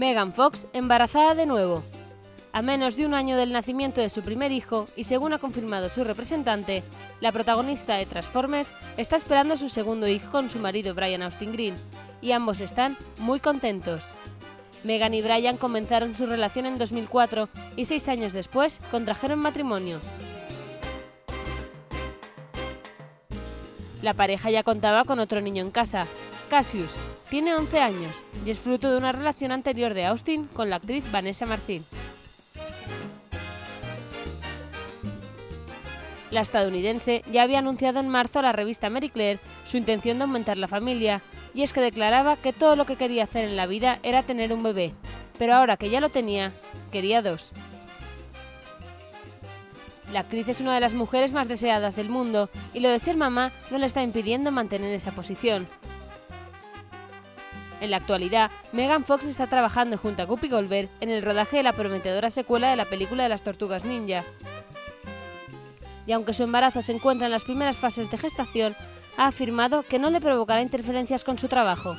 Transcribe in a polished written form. Megan Fox embarazada de nuevo. A menos de un año del nacimiento de su primer hijo, y según ha confirmado su representante, la protagonista de Transformers está esperando a su segundo hijo con su marido Brian Austin Green, y ambos están muy contentos. Megan y Brian comenzaron su relación en 2004 y 6 años después contrajeron matrimonio. La pareja ya contaba con otro niño en casa, Cassius, tiene 11 años y es fruto de una relación anterior de Austin con la actriz Vanessa Marcil. La estadounidense ya había anunciado en marzo a la revista Marie Claire su intención de aumentar la familia, y es que declaraba que todo lo que quería hacer en la vida era tener un bebé, pero ahora que ya lo tenía, quería 2. La actriz es una de las mujeres más deseadas del mundo y lo de ser mamá no le está impidiendo mantener esa posición. En la actualidad, Megan Fox está trabajando junto a Whoopi Goldberg en el rodaje de la prometedora secuela de la película de las Tortugas Ninja. Y aunque su embarazo se encuentra en las primeras fases de gestación, ha afirmado que no le provocará interferencias con su trabajo.